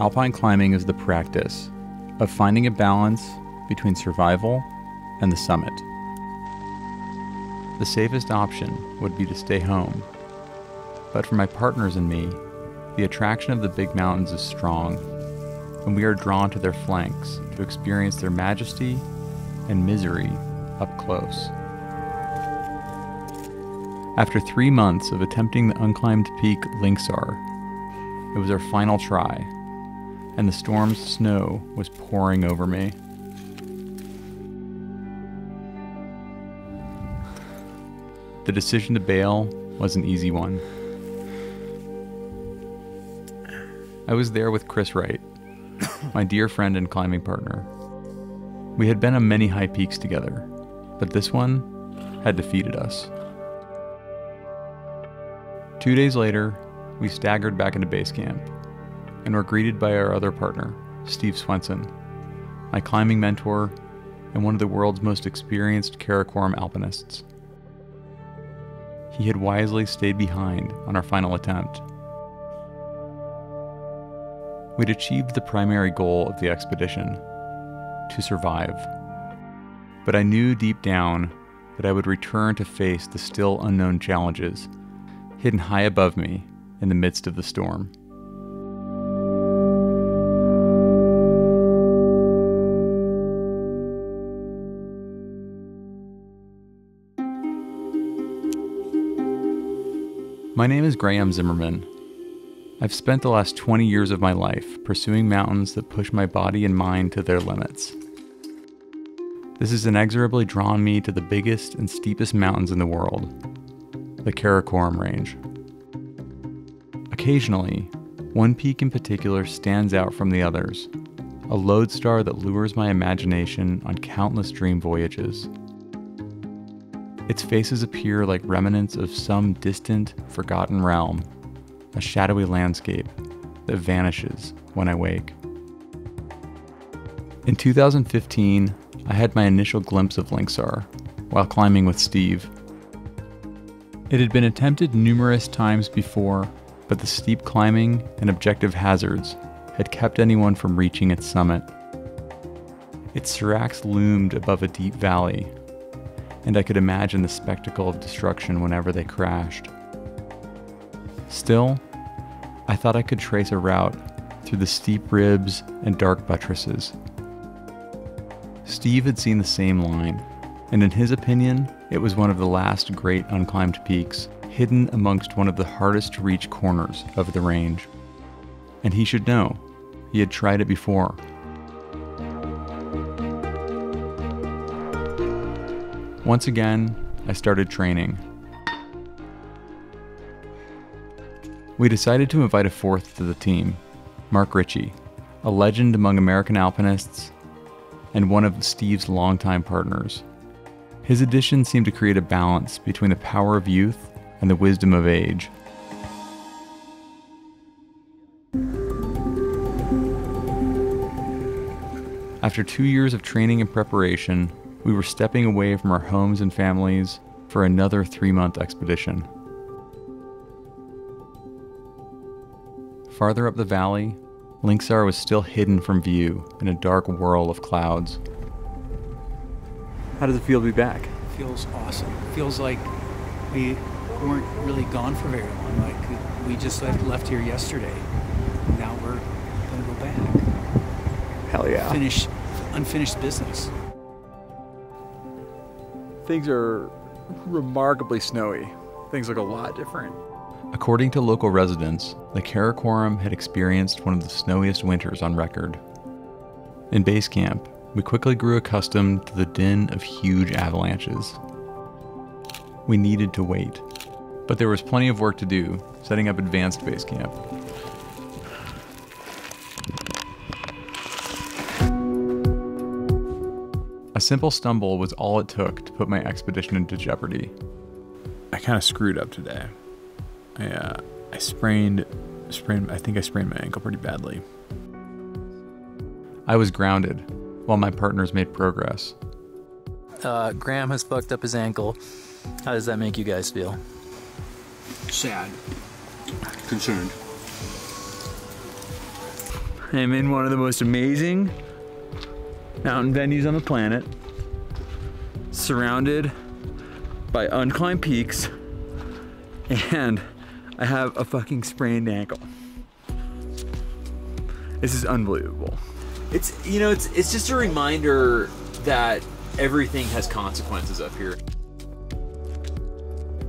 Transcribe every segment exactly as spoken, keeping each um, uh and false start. Alpine climbing is the practice of finding a balance between survival and the summit. The safest option would be to stay home, but for my partners and me, the attraction of the big mountains is strong, and we are drawn to their flanks to experience their majesty and misery up close. After three months of attempting the unclimbed peak Link Sar, it was our final try, and the storm's snow was pouring over me. The decision to bail was an easy one. I was there with Chris Wright, my dear friend and climbing partner. We had been on many high peaks together, but this one had defeated us. Two days later, we staggered back into base camp and were greeted by our other partner, Steve Swenson, my climbing mentor and one of the world's most experienced Karakoram alpinists. He had wisely stayed behind on our final attempt. We'd achieved the primary goal of the expedition, to survive. But I knew deep down that I would return to face the still unknown challenges hidden high above me in the midst of the storm. My name is Graham Zimmerman. I've spent the last twenty years of my life pursuing mountains that push my body and mind to their limits. This has inexorably drawn me to the biggest and steepest mountains in the world, the Karakoram Range. Occasionally, one peak in particular stands out from the others, a lodestar that lures my imagination on countless dream voyages. Its faces appear like remnants of some distant, forgotten realm, a shadowy landscape that vanishes when I wake. In two thousand fifteen, I had my initial glimpse of Link Sar while climbing with Steve. It had been attempted numerous times before, but the steep climbing and objective hazards had kept anyone from reaching its summit. Its seracs loomed above a deep valley, and I could imagine the spectacle of destruction whenever they crashed. Still, I thought I could trace a route through the steep ribs and dark buttresses. Steve had seen the same line, and in his opinion, it was one of the last great unclimbed peaks, hidden amongst one of the hardest to reach corners of the range. And he should know, he had tried it before. Once again, I started training. We decided to invite a fourth to the team, Mark Richey, a legend among American alpinists and one of Steve's longtime partners. His addition seemed to create a balance between the power of youth and the wisdom of age. After two years of training and preparation, we were stepping away from our homes and families for another three-month expedition. Farther up the valley, Link Sar was still hidden from view in a dark whirl of clouds. How does it feel to be back? It feels awesome. It feels like we weren't really gone for very long. Like we just left here yesterday. Now we're gonna go back. Hell yeah. Finish unfinished business. Things are remarkably snowy. Things look a lot different. According to local residents, the Karakoram had experienced one of the snowiest winters on record. In base camp, we quickly grew accustomed to the din of huge avalanches. We needed to wait, but there was plenty of work to do setting up advanced base camp. A simple stumble was all it took to put my expedition into jeopardy. I kind of screwed up today. I, uh, I sprained, sprained, I think I sprained my ankle pretty badly. I was grounded while my partners made progress. Uh, Graham has fucked up his ankle. How does that make you guys feel? Sad. Concerned. am in one of the most amazing mountain venues on the planet, surrounded by unclimbed peaks, and I have a fucking sprained ankle. This is unbelievable. It's, you know, it's, it's just a reminder that everything has consequences up here.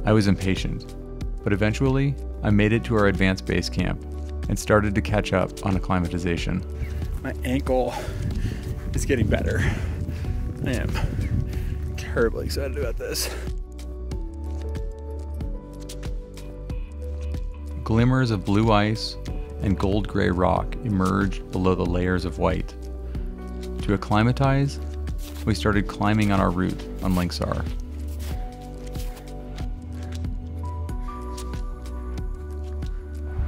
I was impatient, but eventually I made it to our advanced base camp and started to catch up on acclimatization. My ankle is getting better. I am terribly excited about this. Glimmers of blue ice and gold-gray rock emerged below the layers of white. To acclimatize, we started climbing on our route on Link Sar.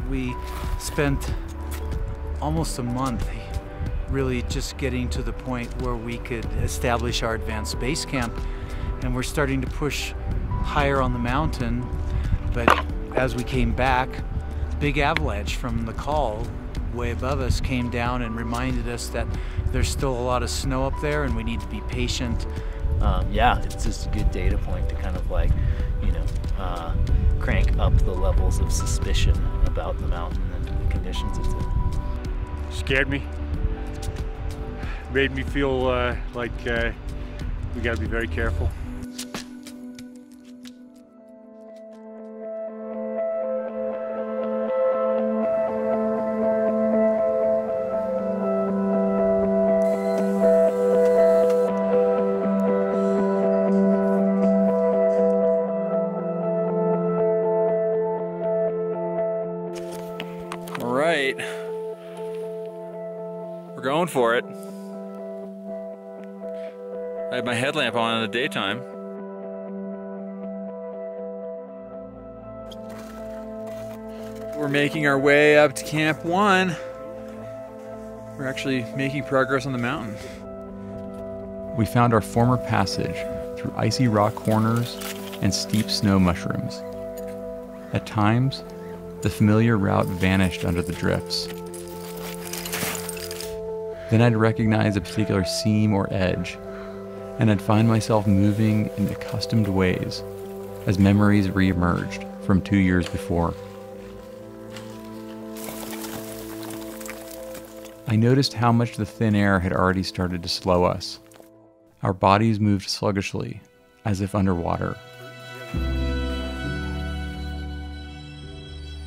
We spent almost a month really just getting to the point where we could establish our advanced base camp, and we're starting to push higher on the mountain. But as we came back, big avalanche from the call way above us came down and reminded us that there's still a lot of snow up there and we need to be patient. Um, yeah, it's just a good data point to kind of like, you know, uh, crank up the levels of suspicion about the mountain and the conditions it's in. Scared me. Made me feel uh, like uh, we gotta be very careful. We're going for it. I have my headlamp on in the daytime. We're making our way up to Camp One. We're actually making progress on the mountain. We found our former passage through icy rock corners and steep snow mushrooms. At times, the familiar route vanished under the drifts. Then I'd recognize a particular seam or edge, and I'd find myself moving in accustomed ways as memories reemerged from two years before. I noticed how much the thin air had already started to slow us. Our bodies moved sluggishly, as if underwater.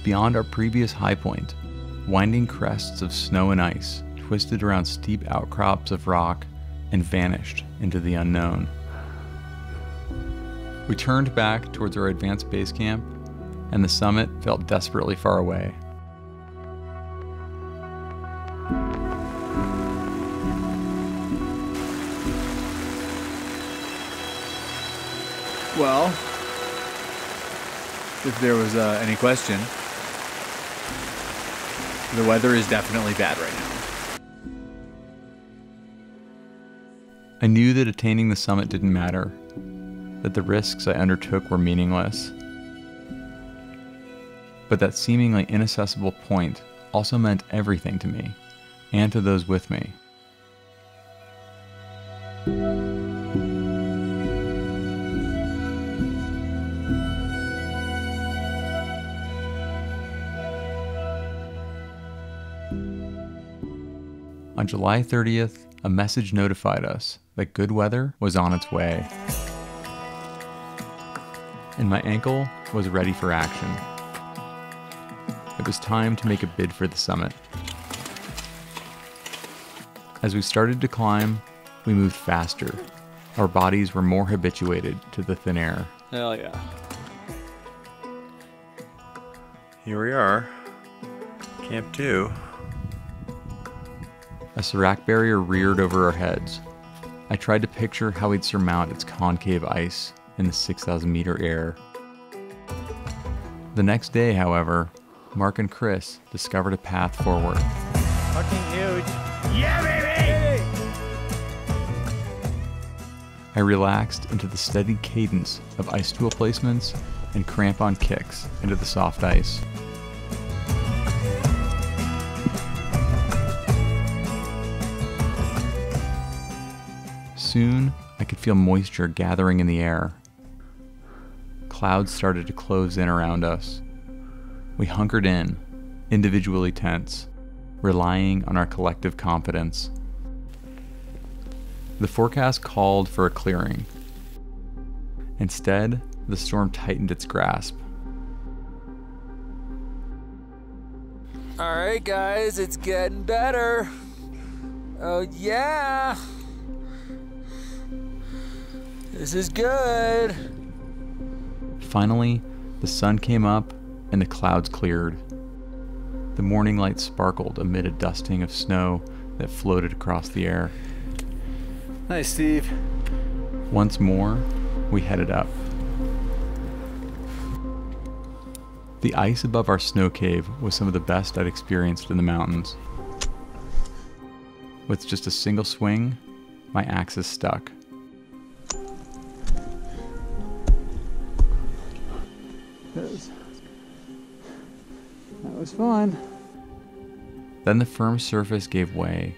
Beyond our previous high point, winding crests of snow and ice twisted around steep outcrops of rock and vanished into the unknown. We turned back towards our advanced base camp, and the summit felt desperately far away. Well, if there was uh, any question, the weather is definitely bad right now. I knew that attaining the summit didn't matter, that the risks I undertook were meaningless. But that seemingly inaccessible point also meant everything to me, and to those with me. On July thirtieth, a message notified us that good weather was on its way. And my ankle was ready for action. It was time to make a bid for the summit. As we started to climb, we moved faster. Our bodies were more habituated to the thin air. Hell yeah. Here we are, Camp Two. A serac barrier reared over our heads. I tried to picture how we'd surmount its concave ice in the six thousand meter air. The next day, however, Mark and Chris discovered a path forward. Fucking huge. Yeah, baby! I relaxed into the steady cadence of ice tool placements and crampon kicks into the soft ice. Soon, I could feel moisture gathering in the air. Clouds started to close in around us. We hunkered in, individually tense, relying on our collective confidence. The forecast called for a clearing. Instead, the storm tightened its grasp. All right, guys, it's getting better. Oh yeah! This is good! Finally, the sun came up and the clouds cleared. The morning light sparkled amid a dusting of snow that floated across the air. Nice, Steve. Once more, we headed up. The ice above our snow cave was some of the best I'd experienced in the mountains. With just a single swing, my axe is stuck. That was, that was fun. Then the firm surface gave way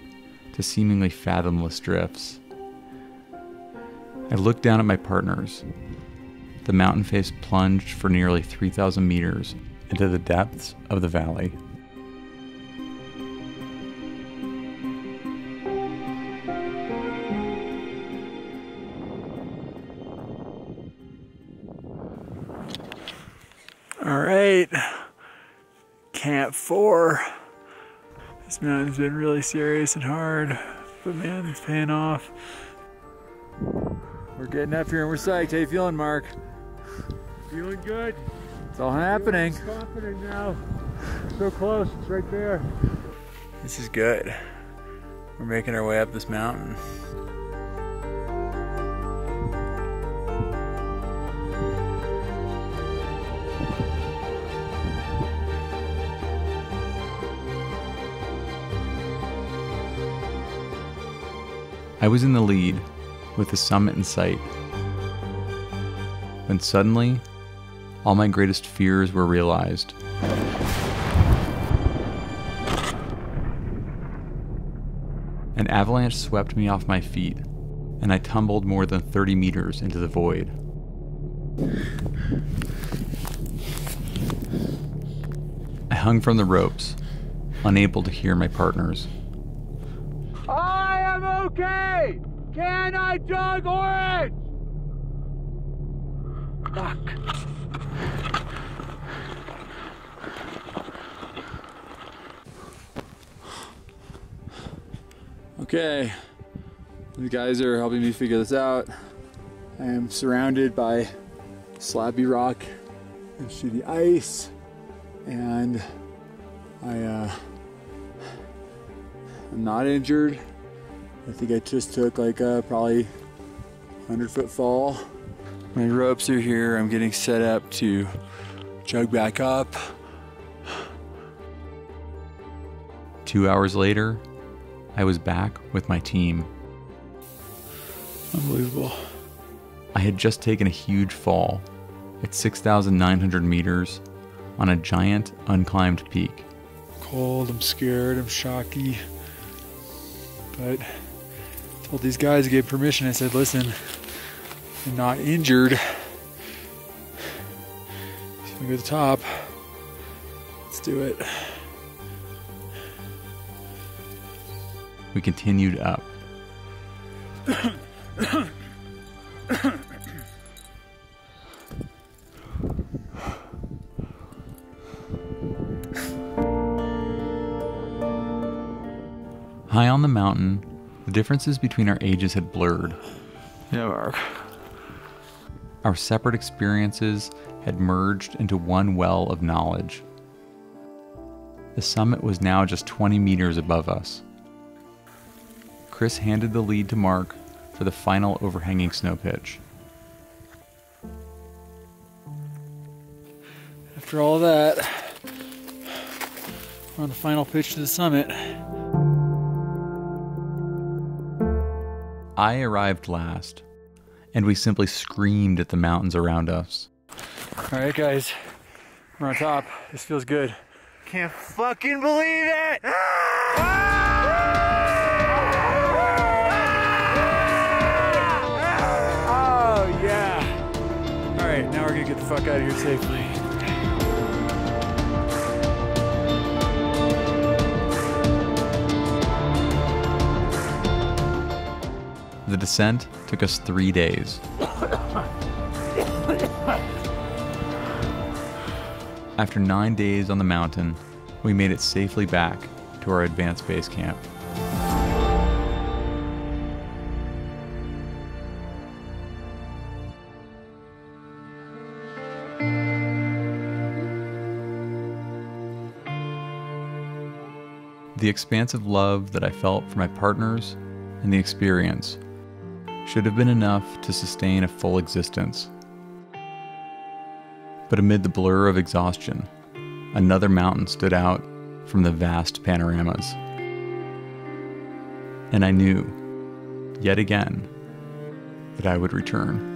to seemingly fathomless drifts. I looked down at my partners. The mountain face plunged for nearly three thousand meters into the depths of the valley. All right, camp four. This mountain's been really serious and hard, but man, it's paying off. We're getting up here and we're psyched. How you feeling, Mark? Feeling good. It's all happening. It's happening now. So close, it's right there. This is good. We're making our way up this mountain. I was in the lead, with the summit in sight. When suddenly, all my greatest fears were realized. An avalanche swept me off my feet, and I tumbled more than thirty meters into the void. I hung from the ropes, unable to hear my partners. Okay! Can I dog orange? Fuck. Okay. You guys are helping me figure this out. I am surrounded by slabby rock and shitty ice, and I uh, I'm not injured. I think I just took like a probably one hundred foot fall. My ropes are here. I'm getting set up to jug back up. Two hours later, I was back with my team. Unbelievable. I had just taken a huge fall at six thousand nine hundred meters on a giant unclimbed peak. Cold, I'm scared, I'm shocky, but I told these guys, I gave permission. I said, listen, I'm not injured. If we go to the top, let's do it. We continued up. High on the mountain, the differences between our ages had blurred. Yeah, Mark. Our separate experiences had merged into one well of knowledge. The summit was now just twenty meters above us. Chris handed the lead to Mark for the final overhanging snow pitch. After all that, we're on the final pitch to the summit. I arrived last, and we simply screamed at the mountains around us. All right, guys, we're on top. This feels good. Can't fucking believe it! Ah! Ah! get the fuck out of here safely. The descent took us three days. After nine days on the mountain, we made it safely back to our advanced base camp. The expansive love that I felt for my partners and the experience should have been enough to sustain a full existence. But amid the blur of exhaustion, another mountain stood out from the vast panoramas. And I knew, yet again, that I would return.